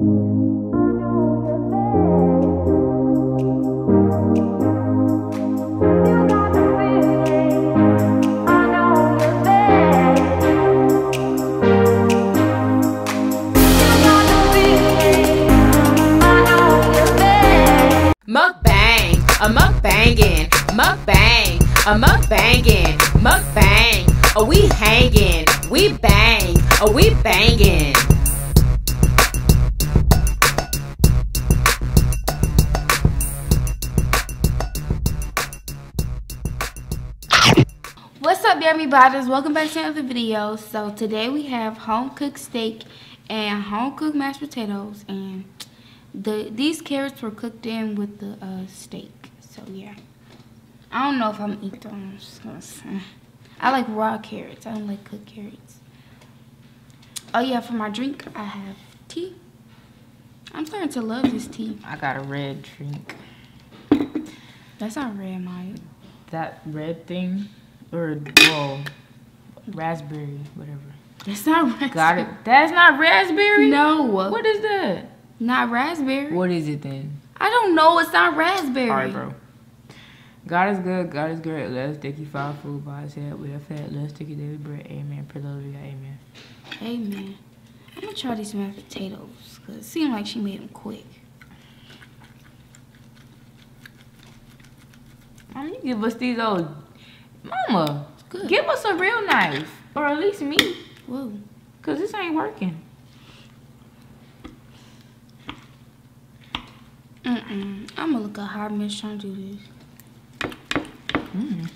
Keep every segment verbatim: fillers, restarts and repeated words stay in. Mukbang, a mukbangin', mukbang, a mukbangin', mukbang, a we hangin', we bang, a we bangin'. What's up, yummy bodies? Welcome back to another video. So today we have home cooked steak and home cooked mashed potatoes, and The, these carrots were cooked in with the uh, steak, so yeah. I don't know if I'm gonna eat those. I like raw carrots. I don't like cooked carrots. Oh yeah, for my drink, I have tea. I'm starting to love this tea. I got a red drink. That's not red, Maya. That red thing, or well, raspberry, whatever. That's not raspberry. Got it. That's not raspberry? No. What is that? Not raspberry. What is it then? I don't know. It's not raspberry. All right, bro. God is good. God is great. Let's take you five food by his head. We are fed. Let's take you daily bread. Amen. Praise the Lord. Amen. Amen. I'm going to try these mashed potatoes because it seemed like she made them quick. Why don't you give us these old... Mama, good. Give us a real knife. Or at least me. Whoa. Because this ain't working. Mm-mm. I'm gonna look at how Miss trying to do this. Mm.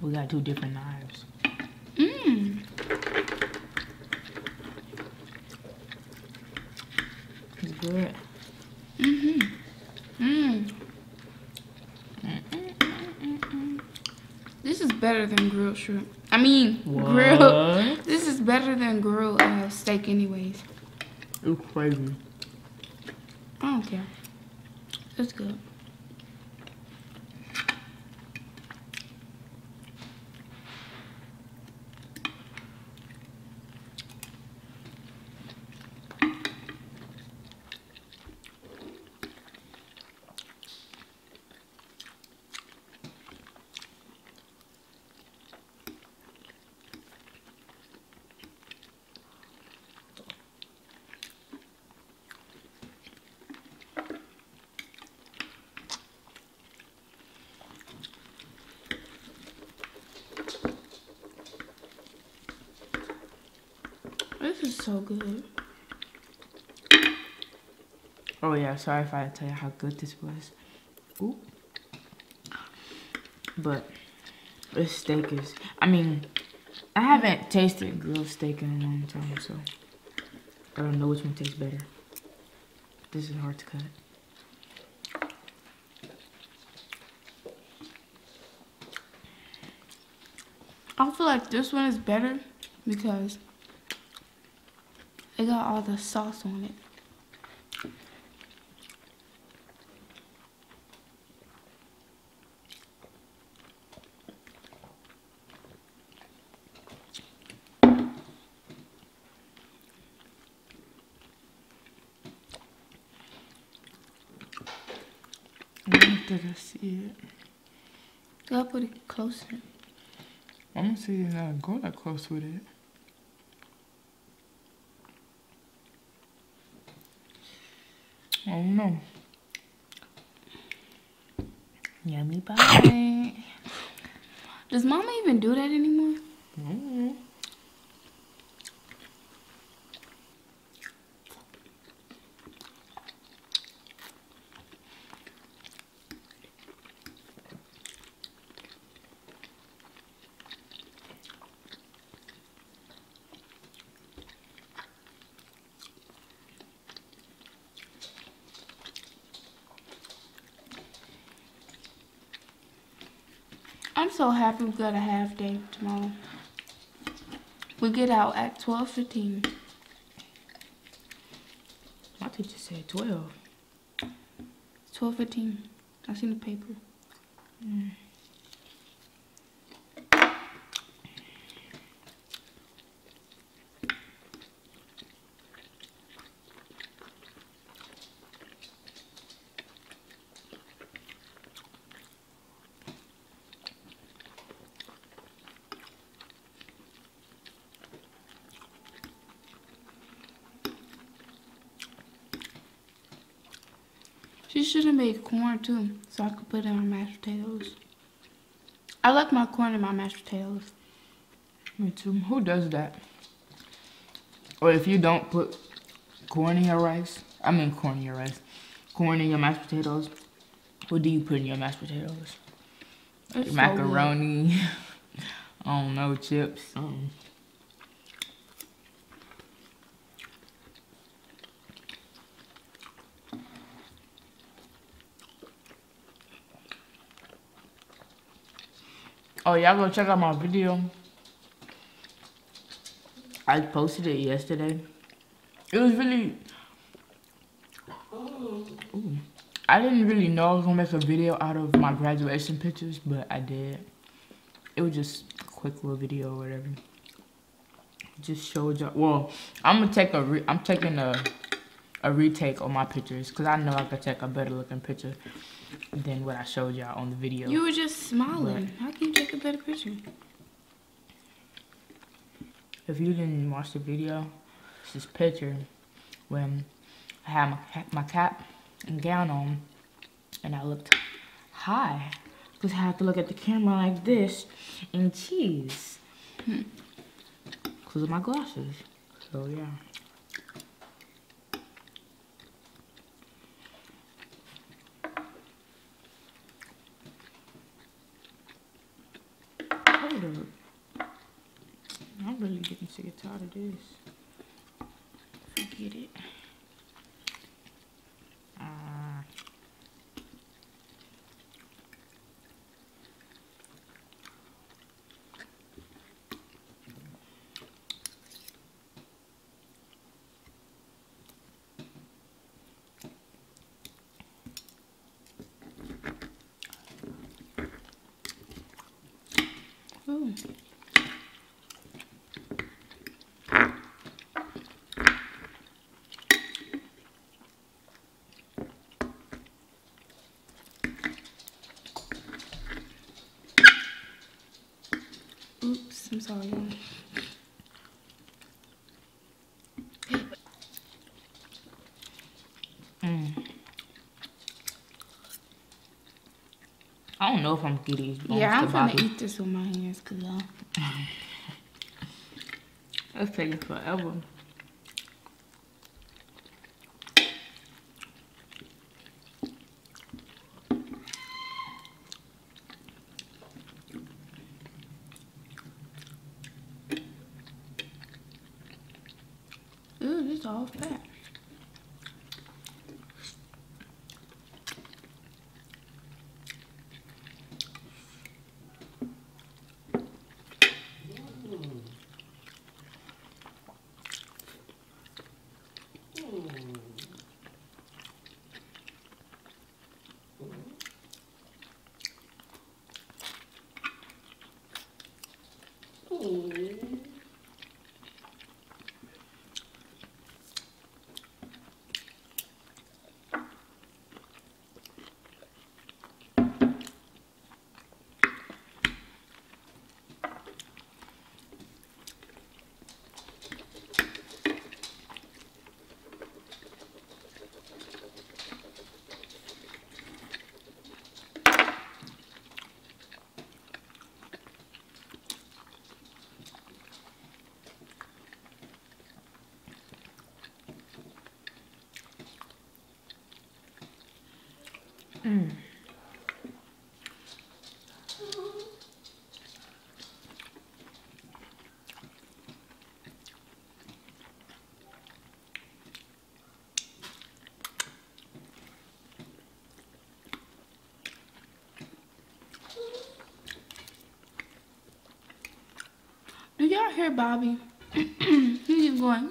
We got two different knives. Mm. It's good. Mm-hmm. Mm. Mm-mm-mm-mm-mm. This is better than grilled shrimp. I mean, what? grilled. This is better than grilled uh, steak, anyways. It's crazy. I don't care. It's good. This is so good. Oh yeah, sorry if I tell you how good this was. Ooh. But this steak is, I mean, I haven't tasted grilled steak in a long time, so I don't know which one tastes better. This is hard to cut. I feel like this one is better because it got all the sauce on it. I don't think I see it. Gotta put it closer. I'm gonna see it not going that close with it. Oh no. Yummy pie. Does mama even do that anymore? No. I'm so happy we got a half day tomorrow. We get out at twelve fifteen. My teacher said twelve. twelve fifteen. I seen the paper. Mm. She should have made corn too, so I could put in my mashed potatoes. I like my corn in my mashed potatoes. Me too. Who does that? Or if you don't put corn in your rice, I mean corn in your rice, corn in your mashed potatoes, what do you put in your mashed potatoes? It's macaroni, so I don't know, chips. Um, oh, y'all go check out my video. I posted it yesterday. It was really... Ooh. I didn't really know I was gonna make a video out of my graduation pictures, but I did. It was just a quick little video or whatever. Just showed y'all. Well, I'm gonna take a re I'm taking a a retake on my pictures because I know I could take a better looking picture than what I showed y'all on the video. You were just smiling. But how can you take a better picture? If you didn't watch the video, it's this picture when I had my my cap and gown on, and I looked high because I had to look at the camera like this and cheese because of my glasses. So yeah. Hold up. I'm really getting sick and tired of this. Forget it. Ooh. Oops, I'm sorry. Mm. I don't know if I'm giddy. Yeah, I'm gonna eat this with my hands, cause I... That's taking forever. Ooh, this is all fat. Mm. Do y'all hear Bobby? He's going.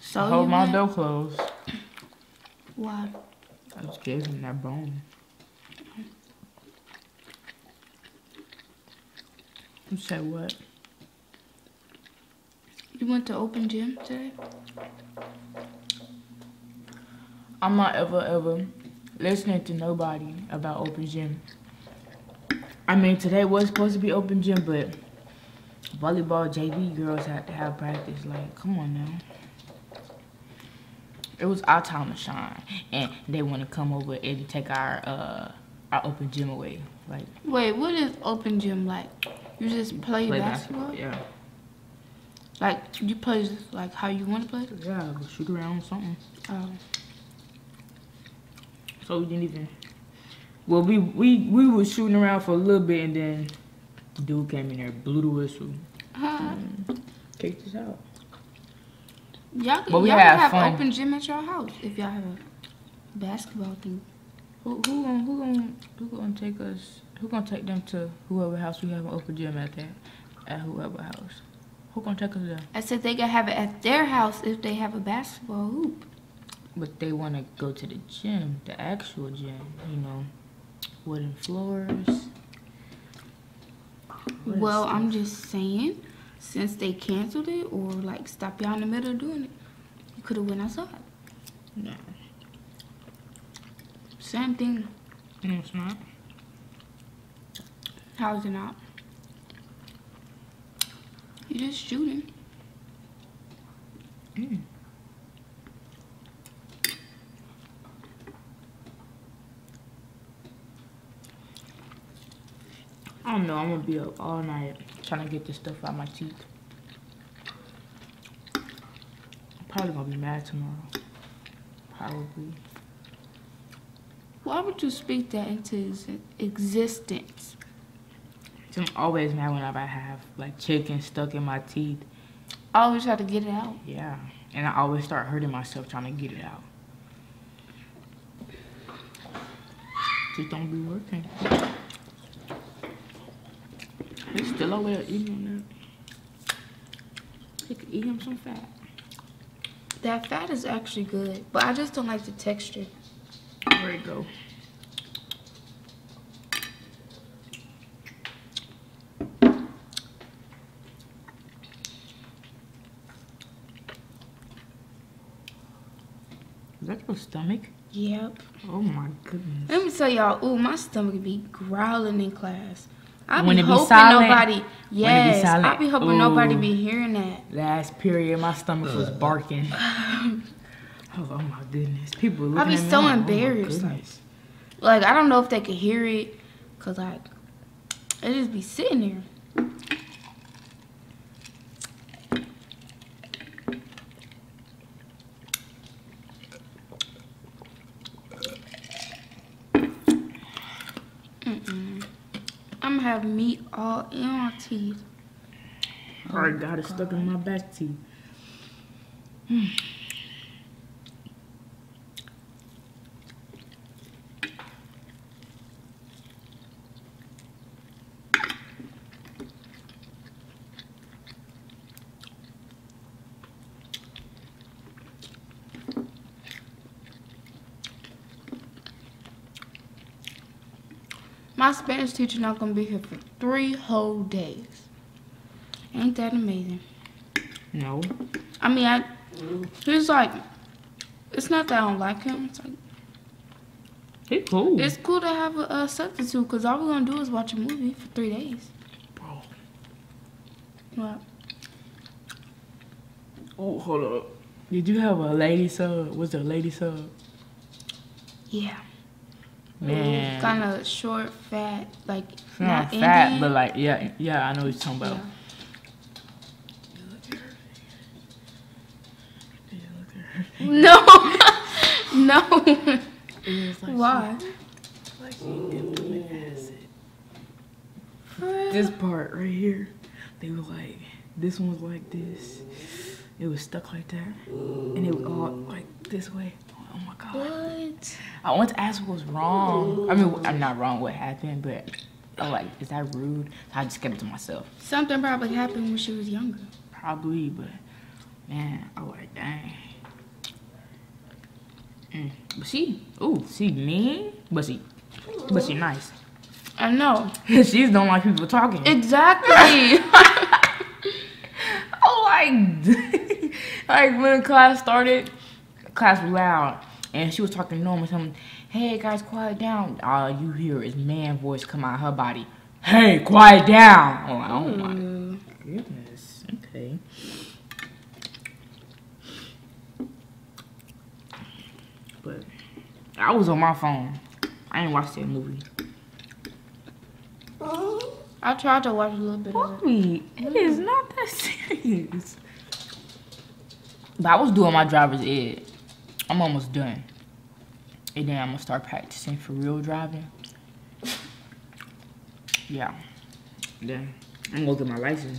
So I hold my door closed. Why? I was giving that bone. You said what? You went to open gym today? I'm not ever, ever listening to nobody about open gym. I mean, today was supposed to be open gym, but volleyball J V girls had to have practice. Like, come on now. It was our time to shine, and they want to come over and take our uh, our open gym away. Like, wait, what is open gym like? You just play, play basketball? basketball? Yeah. Like, you play like how you want to play? Yeah, shoot around something. Oh. So we didn't even. Well, we we we were shooting around for a little bit, and then the dude came in there, blew the whistle. Uh, Kicked us out. Y'all could have an open gym at your house if y'all have a basketball thing. Who who gonna who gonna who gonna take us? Who gonna take them to whoever house we have an open gym at there? At whoever house? Who gonna take us there? I said they gotta have it at their house if they have a basketball hoop. But they wanna go to the gym, the actual gym, you know, wooden floors. What well, I'm just saying. Since they canceled it or like stopped y'all in the middle of doing it, you could have went outside. No. Same thing. No, it's not. How is it not? You're just shooting. Mm. I don't know, I'm gonna be up all night trying to get this stuff out of my teeth. I'm probably gonna be mad tomorrow. Probably. Why would you speak that into existence? I'm always mad whenever I have like chicken stuck in my teeth. I always try to get it out. Yeah, and I always start hurting myself trying to get it out. Just don't be working. He's still over there eating on that. You could eat him some fat. That fat is actually good, but I just don't like the texture. Where it go? Is that your stomach? Yep. Oh my goodness. Let me tell y'all, ooh, my stomach be growling in class. I be hoping nobody, yes, I be hoping nobody be hearing that. Last period, my stomach Ugh. was barking. I was, oh my goodness, people looking at me. I be so embarrassed. Like, oh like, I don't know if they could hear it, cause like, it just be sitting there. Have meat all in my teeth. I already got it stuck in my back teeth. Mm. My Spanish teacher not gonna be here for three whole days. Ain't that amazing? No. I mean, I. He's like, it's not that I don't like him. It's like, he's cool. It's cool to have a, a substitute because all we're gonna do is watch a movie for three days. Bro. What? Oh, hold up. Did you have a lady sub? Was there a lady sub? Yeah. Man. Kind of short, fat, like not, not fat, Indian. But like yeah, yeah. I know what you're talking about. Yeah. No, no. Like why? Like acid. This part right here, they were like, this one was like this. It was stuck like that, and it was all like this way. Oh my god. What? I want to ask what was wrong. I mean, I'm not wrong what happened, but I'm like, is that rude? So I just kept it to myself. Something probably happened when she was younger. Probably, but man, I was like, dang. Mm. But she, ooh, she mean, but she, but she nice. I know. She don't like people talking. Exactly. I like, like when class started, class was loud. and she was talking normal, something, hey guys, quiet down. All you hear is man voice come out of her body. Hey, quiet down. I'm like, oh my mm. goodness. Okay. But I was on my phone. I ain't watched that movie. I tried to watch a little bit of it. Mommy, it is not that serious. But I was doing my driver's ed. I'm almost done. And then I'm gonna start practicing for real driving. Yeah. Then I'm gonna get my license.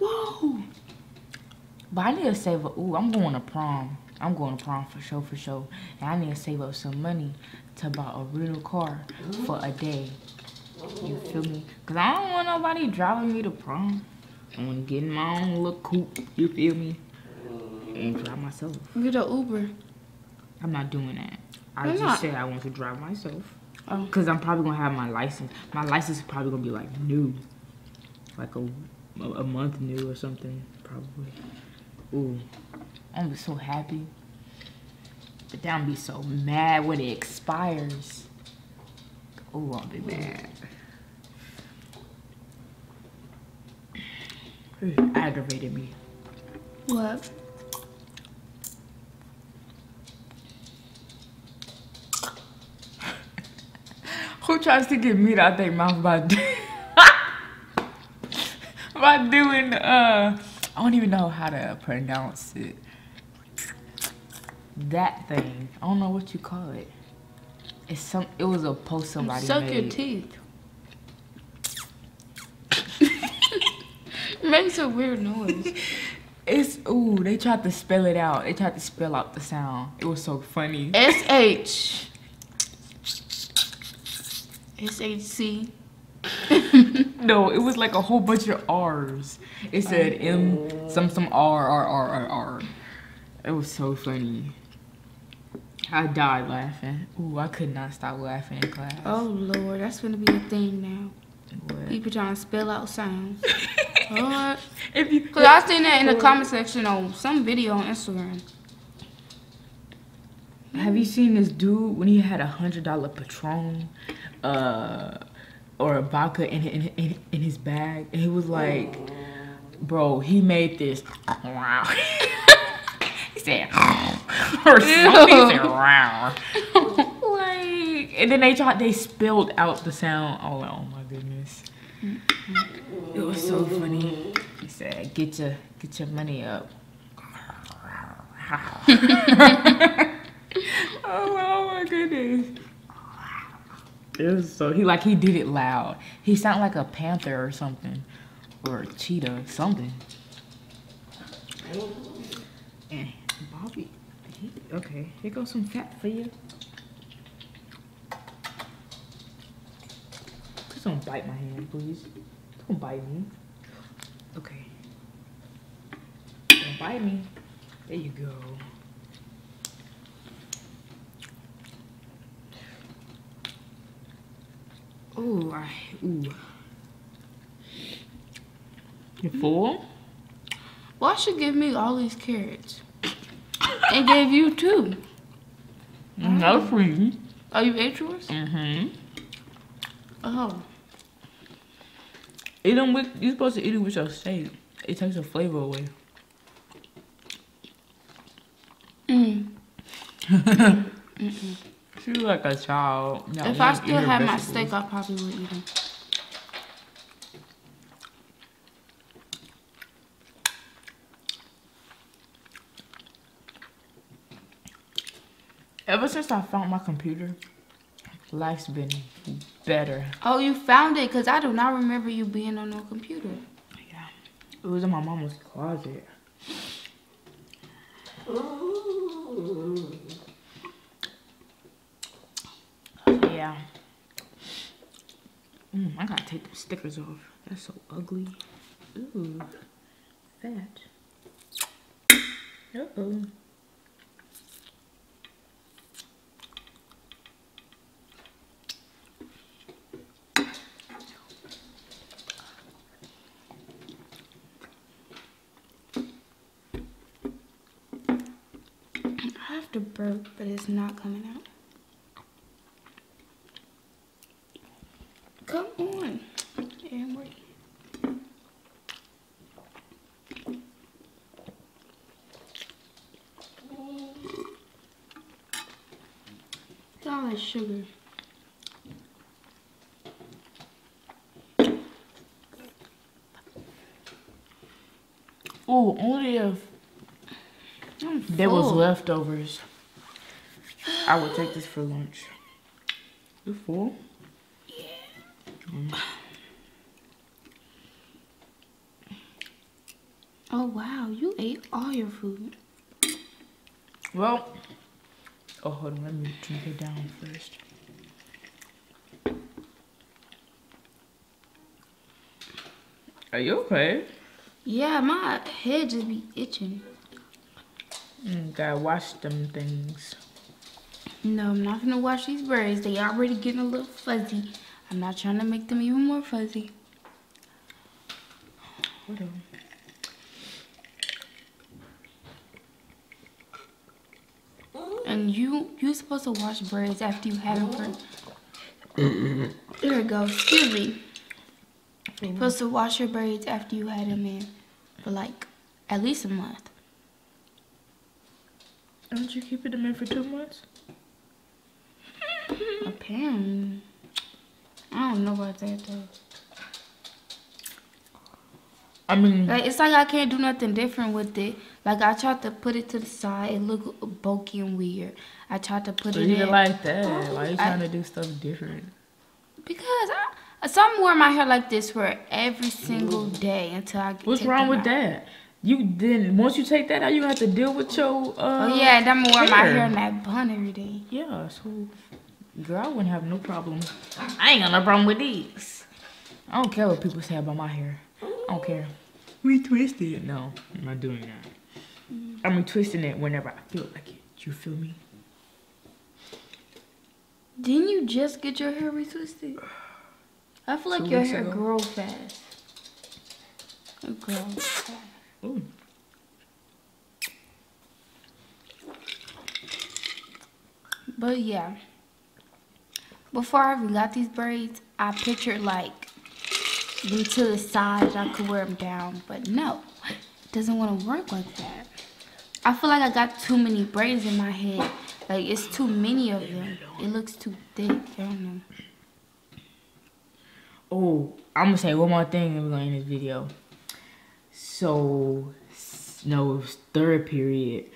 Whoa. But I need to save up. Ooh, I'm going to prom. I'm going to prom for sure, for sure. And I need to save up some money to buy a real car for a day. You feel me? Because I don't want nobody driving me to prom. I want to get in my own little coupe. You feel me? And drive myself. Get an Uber. I'm not doing that. I Why just not? said I want to drive myself. Because I'm probably going to have my license. My license is probably going to be like new. Like a, a month new or something, probably. Ooh, I'm gonna be so happy, but then I'm gonna be so mad when it expires. Ooh, I'll be mad. It aggravated me. What? Who tries to get meat out their mouth by, do by doing, uh, I don't even know how to pronounce it. That thing. I don't know what you call it. It's some. It was a post somebody Suck made. Suck your teeth. It makes a weird noise. It's, ooh, they tried to spell it out. They tried to spell out the sound. It was so funny. S H. S H C. No, it was like a whole bunch of R's. It said M, some, some R, R, R, R, R. It was so funny. I died laughing. Ooh, I could not stop laughing in class. Oh, Lord, that's gonna be a thing now. What? People trying to spell out sounds. What? If you, Cause I seen that in the comment section on some video on Instagram. Have you seen this dude when he had a hundred dollar Patron? Uh. Or a vodka in, in, in, in his bag. And he was like, bro, he made this. Wow. He said, or something. He said, wow. Like, and then they tried, they spilled out the sound. Oh, oh my goodness. It was so funny. He said, get your, get your money up. Oh, oh my goodness. It was so, he like, he did it loud. He sounded like a panther or something, or a cheetah, something. And Bobby, he, okay, here goes some fat for you. Just don't bite my hand, please. Don't bite me. Okay. Don't bite me. There you go. Ooh, I, ooh. You full? Why should give me all these carrots? And gave you two. No, free. Oh, you ate yours? Mm-hmm. Oh. Eat them with, you're supposed to eat it with your steak. It takes the flavor away. Mm. Mm-mm. She was like a child. No, if I still had my steak, I probably would eat it. Ever since I found my computer, life's been better. Oh, you found it? Because I do not remember you being on no computer. Yeah. It was in my mama's closet. Ooh. Yeah. Mm, I gotta take the stickers off. That's so ugly. Ooh, fat. Uh oh. have to burp, but it's not coming out. Come on. And we're it's all that sugar. Oh, only if there was leftovers. I would take this for lunch. You full? Yeah. Mm. Oh wow, you ate all your food. Well, oh hold on, let me drink it down first. Are you okay? Yeah, my head just be itching. Mm, gotta wash them things. No, I'm not gonna wash these berries. They already getting a little fuzzy. I'm not trying to make them even more fuzzy. Hold on. And you, you're supposed to wash berries after you have them for... There it goes. Excuse me. You're supposed to wash your braids after you had them in for like at least a month. Don't you keep them in for two months? Apparently. I don't know about that though. I mean, like it's like I can't do nothing different with it. Like I tried to put it to the side, it looked bulky and weird. I tried to put it in. You didn't like that. Oh, why are you trying I, to do stuff different? Because I So I'm wearing my hair like this for every single day until I get. What's wrong with that? You then once you take that out, you have to deal with your. Uh, oh yeah, and I'm wearing my hair in that bun every day. Yeah, so girl, I wouldn't have no problem. I ain't got no problem with these. I don't care what people say about my hair. I don't care. We twisted it. No, I'm not doing that. I'm twisting it whenever I feel like it. You feel me? Didn't you just get your hair retwisted? I feel like your hair grows fast. It grows fast. Ooh. But yeah. Before I even got these braids, I pictured like them to the side. I could wear them down. But no. It doesn't want to work like that. I feel like I got too many braids in my head. Like it's too many of them. It looks too thick. I don't know. Oh, I'm gonna say one more thing and we're gonna end this video. So, no, it was third period.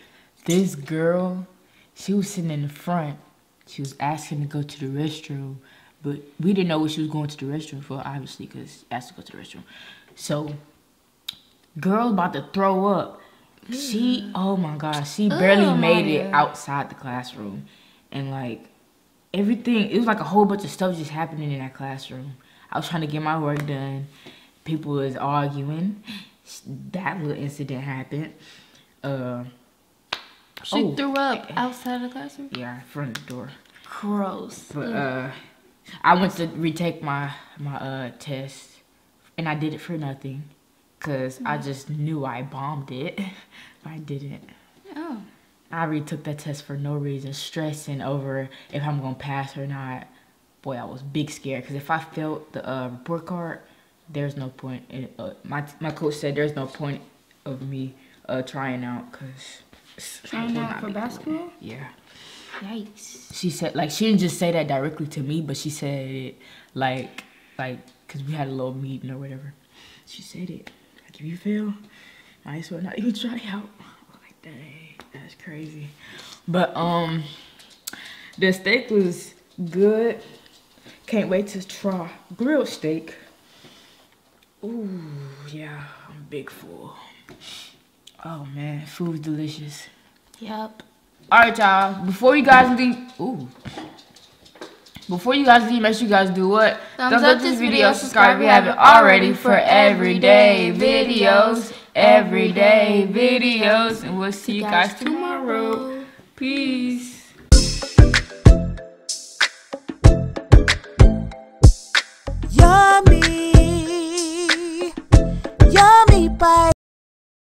This girl, she was sitting in the front. She was asking to go to the restroom, but we didn't know what she was going to the restroom for, obviously, because asked to go to the restroom. So, girl about to throw up. Mm. She, oh my gosh, she barely oh, made it outside the classroom. And like, everything, it was like a whole bunch of stuff just happening in that classroom. I was trying to get my work done. People was arguing. That little incident happened. Uh, she oh, threw up outside the classroom? Yeah, in front of the door. Gross. But uh, I went to retake my, my uh, test, and I did it for nothing, because mm-hmm. I just knew I bombed it. I didn't. Oh. I retook that test for no reason, stressing over if I'm going to pass or not. Boy, I was big scared because if I failed the uh, report card, there's no point. In, uh, my my coach said there's no point of me uh, trying out because trying out for basketball. Yeah. Yikes. She said like she didn't just say that directly to me, but she said it like like because we had a little meeting or whatever. She said it like if you fail, might as well not even try out. Like dang, that's crazy. But um, the steak was good. Can't wait to try grilled steak. Ooh, yeah, I'm big full. Oh man, food's delicious. Yep. All right, y'all. Before you guys leave, ooh. Before you guys leave, make sure you guys do what? Thumbs, Thumbs up, up this video. Subscribe if you haven't already for everyday videos. Everyday videos, and we'll see you guys tomorrow. Peace. Yummy.